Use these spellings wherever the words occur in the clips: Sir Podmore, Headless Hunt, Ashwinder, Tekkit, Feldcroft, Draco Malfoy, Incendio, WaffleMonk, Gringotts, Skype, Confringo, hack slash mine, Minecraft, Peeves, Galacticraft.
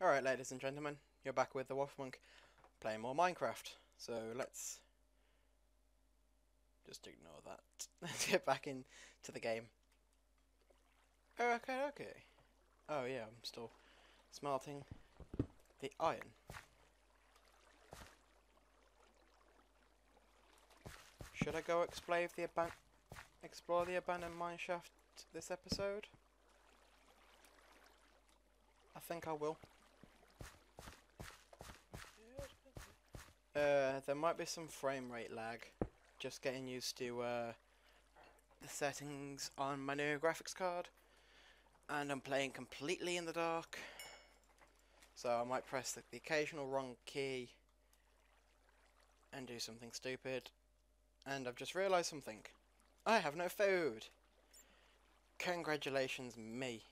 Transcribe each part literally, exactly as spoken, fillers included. Alright, ladies and gentlemen, you're back with the WaffleMonk playing more Minecraft. So let's just ignore that. Let's get back into the game. Oh, okay, okay. Oh yeah, I'm still smelting the iron. Should I go explore the aban explore the abandoned mineshaft this episode? I think I will. Uh, there might be some frame rate lag. Just getting used to uh, the settings on my new graphics card. And I'm playing completely in the dark. So I might press the, the occasional wrong key and do something stupid. And I've just realised something. I have no food! Congratulations, me.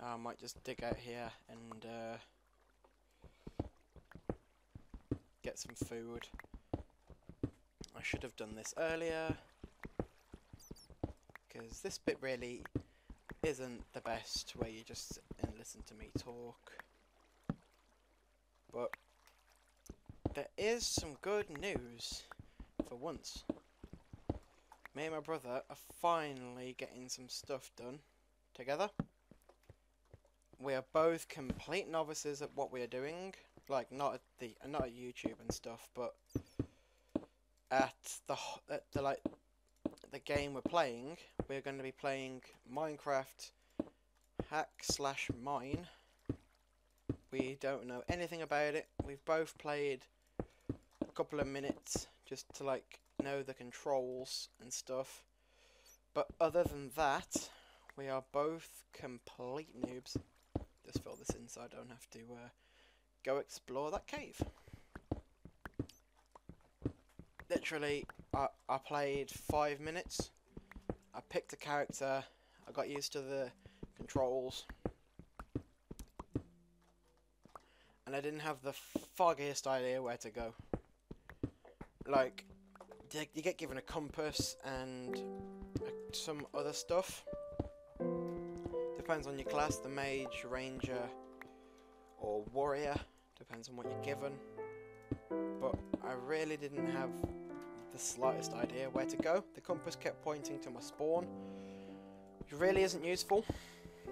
I might just dig out here and... Uh, get some food. I should have done this earlier, because this bit really isn't the best where you just sit and listen to me talk. But there is some good news for once. Me and my brother are finally getting some stuff done together. We are both complete novices at what we are doing. Like, not at the not at YouTube and stuff, but at the at the like the game we're playing, we're going to be playing Minecraft hack slash mine. We don't know anything about it. We've both played a couple of minutes just to like know the controls and stuff, but other than that, we are both complete noobs. Just fill this in so I don't have to. Uh, Go explore that cave. Literally, I, I played five minutes. I picked a character. I got used to the controls. And I didn't have the foggiest idea where to go. Like, you get given a compass and some other stuff. Depends on your class, the mage, ranger, or warrior. Depends on what you're given, but I really didn't have the slightest idea where to go. The compass kept pointing to my spawn, which really isn't useful,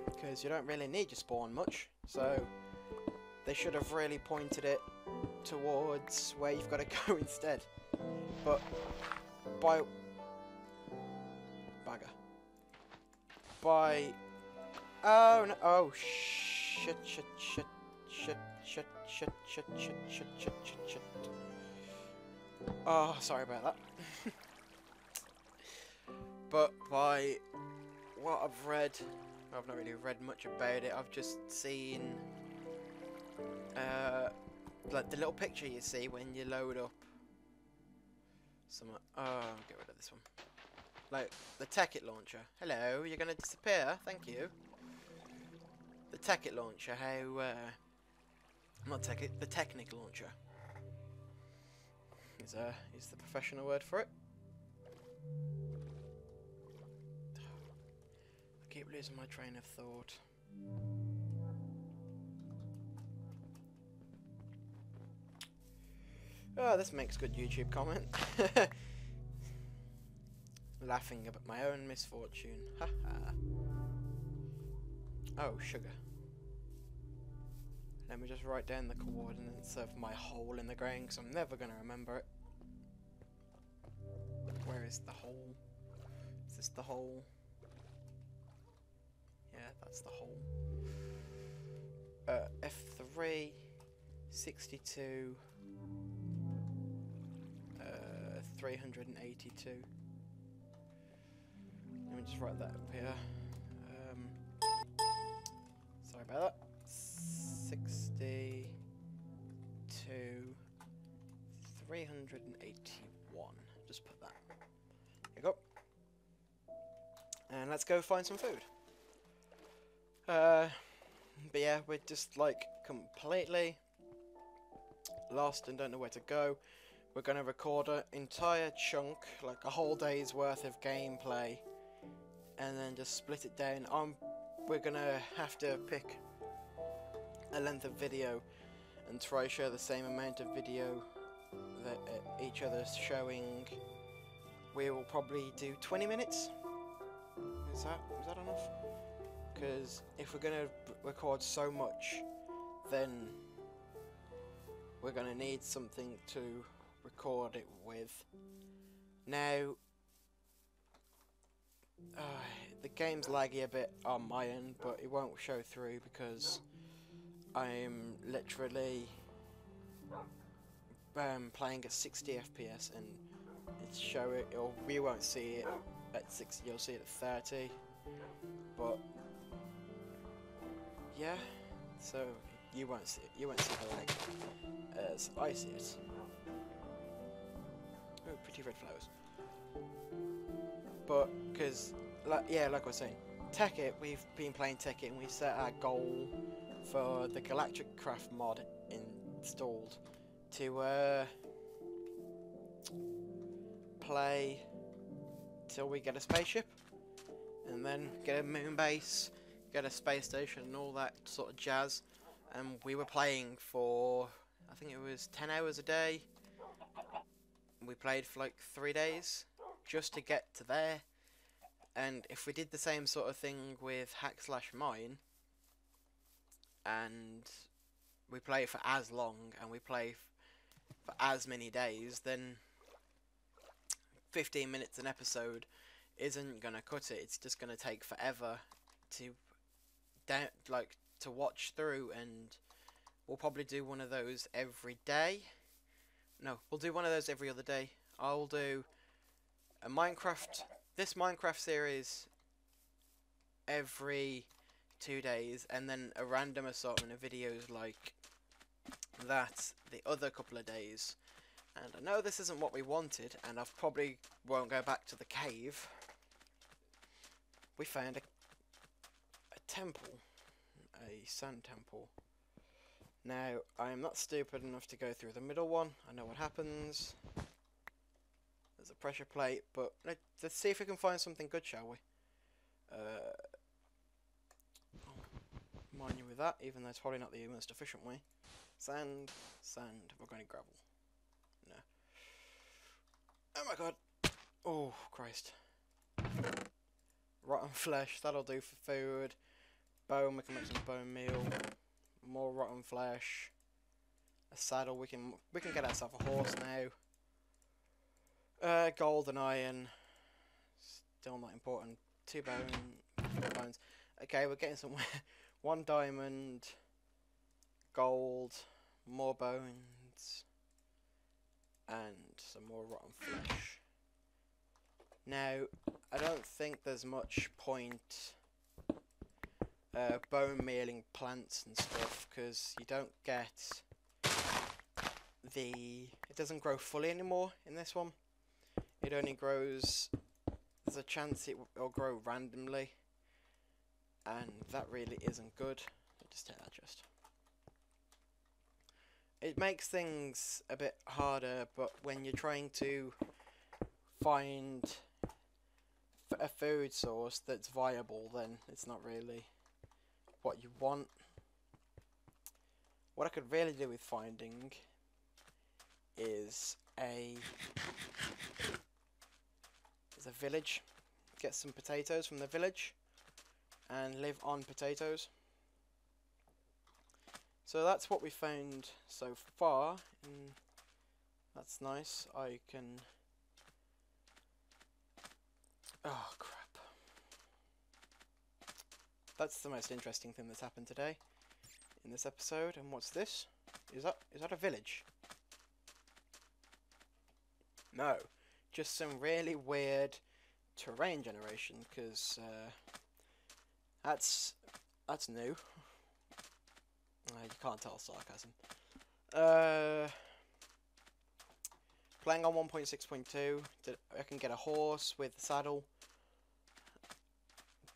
because you don't really need your spawn much, so they should have really pointed it towards where you've got to go instead. But by... Bagger. By... Oh no, oh shit, shit, shit. Shit, shit, shit, shit, shit, shit, shit, shit, shit. Oh, sorry about that. But by what I've read, I've not really read much about it, I've just seen... Uh, like the little picture you see when you load up... Some, oh, get rid of this one. Like, the Tekkit launcher. Hello, you're gonna disappear, thank you. The Tekkit launcher, how... Uh, Not Tekkit, the Tekkit launcher is uh is the professional word for it. I keep losing my train of thought. Oh, this makes good YouTube comment. Laughing about my own misfortune. Haha. Oh, sugar. Let me just write down the coordinates of my hole in the ground, because I'm never going to remember it. Where is the hole? Is this the hole? Yeah, that's the hole. Uh, F three, sixty-two, uh, three hundred eighty-two. Let me just write that up here. Um, sorry about that. sixty-two, three hundred eighty-one. Just put that. There you go. And let's go find some food. Uh, but yeah, we're just like completely lost and don't know where to go. We're going to record an entire chunk, like a whole day's worth of gameplay, and then just split it down. I'm we're gonna have to pick a length of video and try show the same amount of video that uh, each other's showing. We will probably do twenty minutes. Is that is that enough? Because if we're gonna record so much, then we're gonna need something to record it with. Now, uh, the game's laggy a bit on my end, but it won't show through because I'm literally um, playing at sixty F P S, and it's show it, or we won't see it at sixty. You'll see it at thirty. But yeah, so you won't see it. You won't see the lag as I see it. Oh, pretty red flowers. But because, like, yeah, like I was saying, Tekkit. We've been playing Tekkit, and we set our goal for the Galacticraft mod installed to uh, play till we get a spaceship, and then get a moon base, get a space station, and all that sort of jazz. And we were playing for, I think it was ten hours a day. We played for like three days just to get to there. And if we did the same sort of thing with hack slash mine, and we play for as long and we play f for as many days, then fifteen minutes an episode isn't gonna cut it. It's just gonna take forever to down, like to watch through, and we'll probably do one of those every day. No, we'll do one of those every other day. I'll do a Minecraft, this Minecraft series every two days, and then a random assortment of videos like that the other couple of days. And I know this isn't what we wanted, and I probably won't go back to the cave. We found a, a temple, a sand temple. Now, I'm not stupid enough to go through the middle one. I know what happens. There's a pressure plate, but let, let's see if we can find something good, shall we? Uh... Mind you with that, even though it's probably not the most efficient way. Sand, sand, we're going to gravel. No. Oh my god! Oh, Christ. Rotten flesh, that'll do for food. Bone, we can make some bone meal. More rotten flesh. A saddle, we can we can get ourselves a horse now. Uh, gold and iron. Still not important. Two bone, four bones. Okay, we're getting somewhere. One diamond, gold, more bones, and some more rotten flesh. Now, I don't think there's much point uh, bone mealing plants and stuff, because you don't get the... It doesn't grow fully anymore in this one. It only grows... There's a chance it will grow randomly. And that really isn't good. I'll just take that chest. It makes things a bit harder, but when you're trying to find a food source that's viable, then it's not really what you want. What I could really do with finding is a, is a village. Get some potatoes from the village. And live on potatoes. So that's what we found so far, and that's nice. I can... Oh crap. That's the most interesting thing that's happened today in this episode. And what's this? Is that is that a village? No, just some really weird terrain generation, because uh, That's that's new. Uh, you can't tell sarcasm. Uh, playing on one point six point two, I can get a horse with a saddle.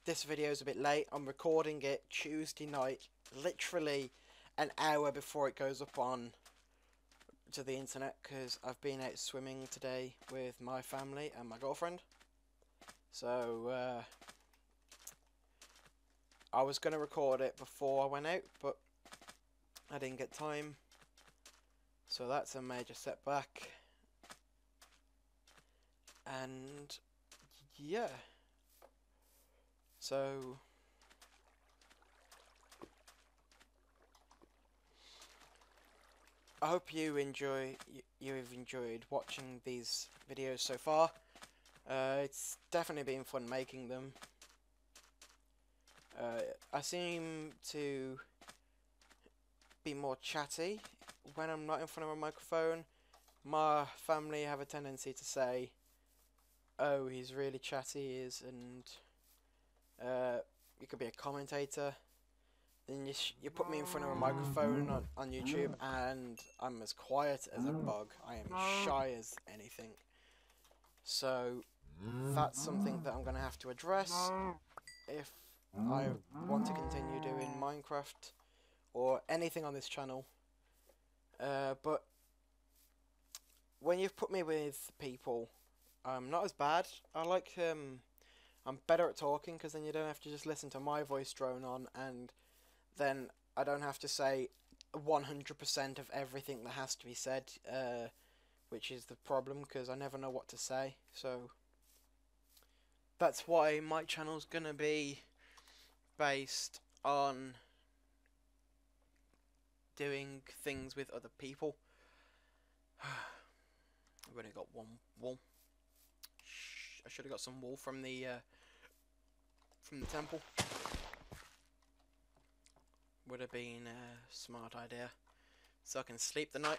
This video is a bit late. I'm recording it Tuesday night, literally an hour before it goes up on to the internet, because I've been out swimming today with my family and my girlfriend. So. Uh, I was going to record it before I went out, but I didn't get time. So that's a major setback. And yeah. So I hope you enjoy you, you've enjoyed watching these videos so far. Uh, it's definitely been fun making them. Uh, I seem to be more chatty when I'm not in front of a microphone. My family have a tendency to say, "Oh, he's really chatty," he is, and uh, you could be a commentator. Then you sh you put me in front of a microphone on, on YouTube, and I'm as quiet as a bug. I am shy as anything. So that's something that I'm going to have to address if I want to continue doing Minecraft or anything on this channel. Uh, but when you've put me with people, I'm not as bad. I like um, I'm better at talking, because then you don't have to just listen to my voice drone on, and then I don't have to say one hundred percent of everything that has to be said, uh, which is the problem, because I never know what to say. So that's why my channel's gonna be based on doing things with other people. I've only got one wool. Shh, I should have got some wool from the uh, from the temple. Would have been a smart idea, so I can sleep the night,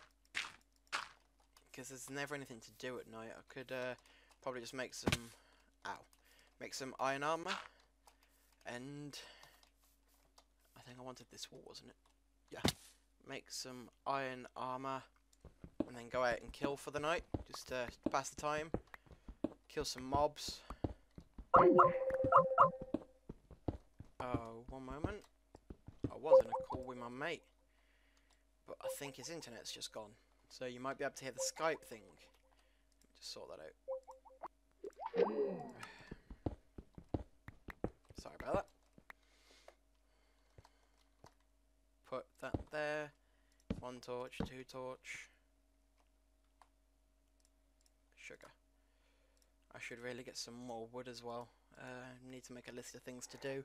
because there's never anything to do at night. I could uh, probably just make some, ow, make some iron armor, and I think I wanted this wool, wasn't it? Yeah, make some iron armor, and then go out and kill for the night, just uh, pass the time, kill some mobs. Oh, one moment. Was in a call with my mate, but I think his internet's just gone, so you might be able to hear the Skype thing. Let me just sort that out. Sorry about that. Put that there. One torch, two torch. Sugar. I should really get some more wood as well. Uh, need to make a list of things to do.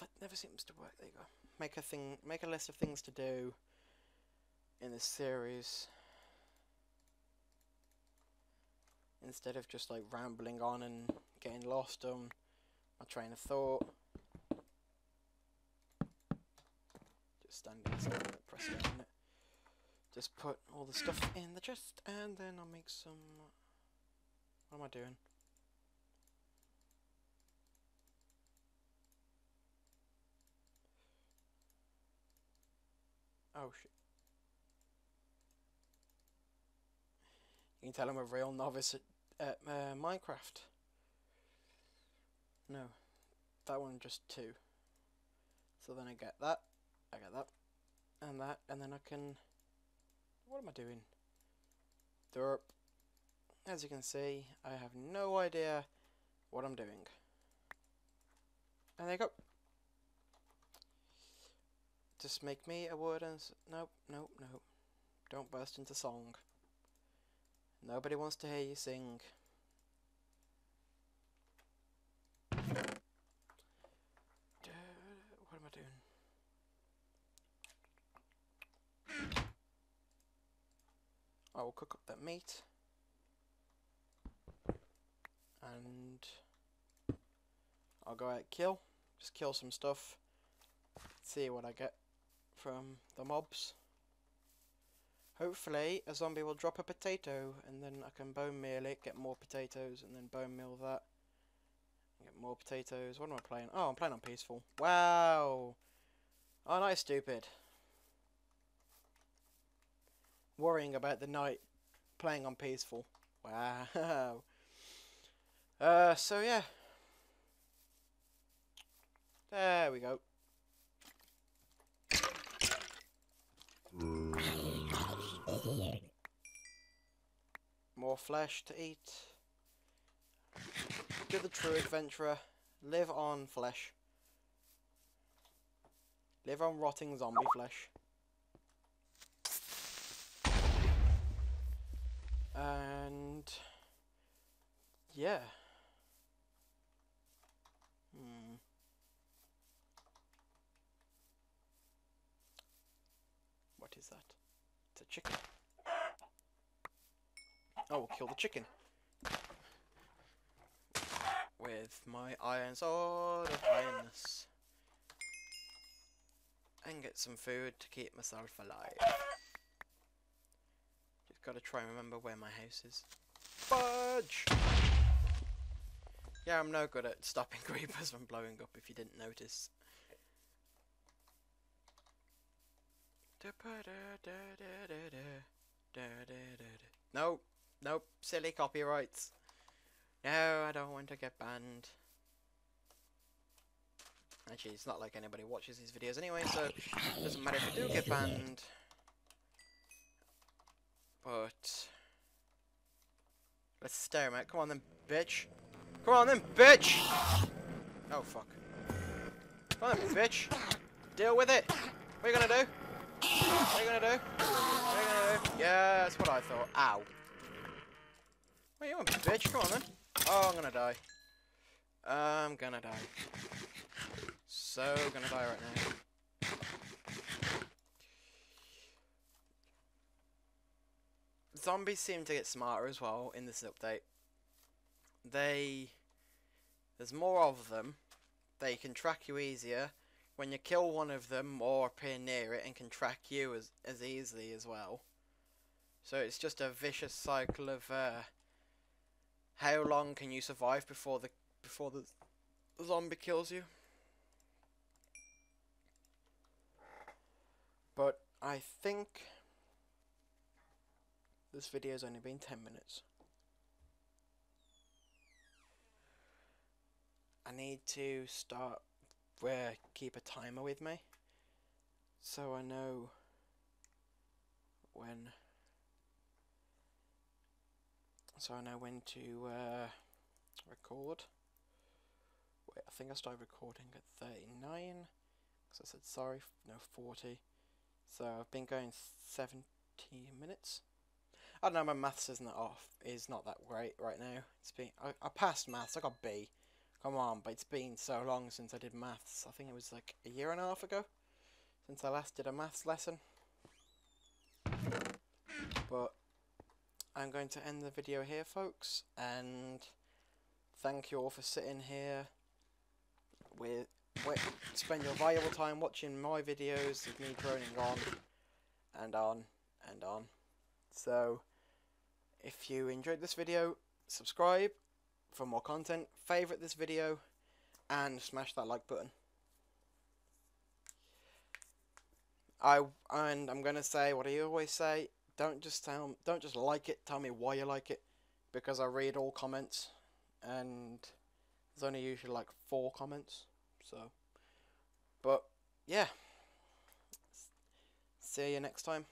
That never seems to work. There you go. Make a thing. Make a list of things to do in this series instead of just like rambling on and getting lost on my train of thought. Just standing still, press down on it. Just put all the stuff in the chest, and then I'll make some. What am I doing? Oh shit. You can tell I'm a real novice at uh, uh, Minecraft. No. That one just two. So then I get that. I get that. And that. And then I can... What am I doing? Derp. As you can see, I have no idea what I'm doing. And there you go. Just make me a wooden... Nope, nope, nope. Don't burst into song. Nobody wants to hear you sing. What am I doing? I will cook up that meat. And I'll go out and kill. Just kill some stuff. See what I get from the mobs. Hopefully a zombie will drop a potato, and then I can bone meal it, get more potatoes, and then bone meal that, get more potatoes. What am I playing? Oh, I'm playing on peaceful. Wow. Aren't I stupid? Worrying about the night, playing on peaceful. Wow. Uh, so yeah. There we go. More flesh to eat. Do the true adventurer. Live on flesh. Live on rotting zombie flesh. And yeah. Hmm. What is that? It's a chicken. Oh, we'll kill the chicken. With my iron sword of ironness. And get some food to keep myself alive. Just gotta try and remember where my house is. Fudge! Yeah, I'm no good at stopping creepers from blowing up if you didn't notice. Nope, nope, silly copyrights. No, I don't want to get banned. Actually, it's not like anybody watches these videos anyway, so it doesn't matter if I do get banned. But let's stare him out. Come on then, bitch. Come on then, bitch! Oh, fuck. Come on then, bitch. Deal with it. What are you gonna do? What are you gonna do? What are you gonna do? Yeah, that's what I thought. Ow. What are you on, bitch? Come on then. Oh, I'm gonna die. I'm gonna die. So gonna die right now. Zombies seem to get smarter as well in this update. They... There's more of them. They can track you easier. When you kill one of them, more appear near it and can track you as, as easily as well. So it's just a vicious cycle of uh, how long can you survive before the before the zombie kills you. But I think this video's only been ten minutes. I need to start where keep a timer with me, so I know when. So I know when to uh, record. Wait, I think I started recording at thirty-nine, because I said sorry, no forty. So I've been going seventeen minutes. I don't know, my maths isn't that off. Is not that great right now. It's been I, I passed maths. I got B. Come on, but it's been so long since I did maths. I think it was like a year and a half ago since I last did a maths lesson. But I'm going to end the video here, folks, and thank you all for sitting here with, with spend your valuable time watching my videos of me droning on and on and on. So if you enjoyed this video, subscribe for more content, favourite this video, and smash that like button. I and I'm gonna say what I always say: don't just tell, don't just like it. Tell me why you like it, because I read all comments, and there's only usually like four comments. So, but yeah, see you next time.